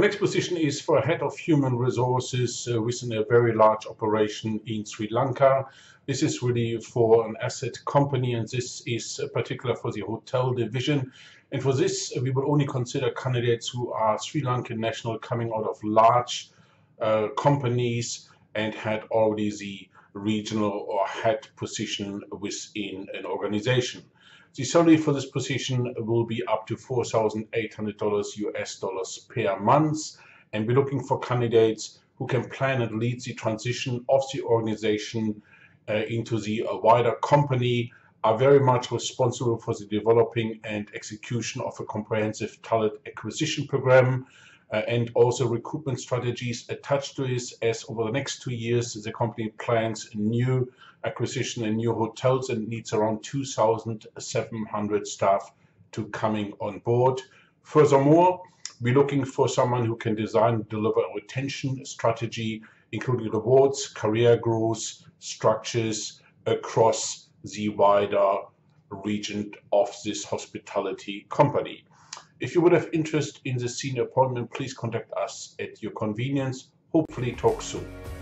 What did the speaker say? Our next position is for Head of Human Resources within a very large operation in Sri Lanka. This is really for an asset company, and this is particular for the hotel division. And for this, we will only consider candidates who are Sri Lankan national coming out of large companies and had already the regional or head position within an organization. The salary for this position will be up to $4,800 US per month, and we're looking for candidates who can plan and lead the transition of the organization into the wider company, are very much responsible for the developing and execution of a comprehensive talent acquisition program, and also recruitment strategies attached to this, as over the next 2 years the company plans new acquisition and new hotels and needs around 2,700 staff to coming on board. Furthermore, we're looking for someone who can design and deliver a retention strategy, including rewards, career growth, structures across the wider region of this hospitality company. If you would have interest in the senior appointment, please contact us at your convenience. Hopefully talk soon.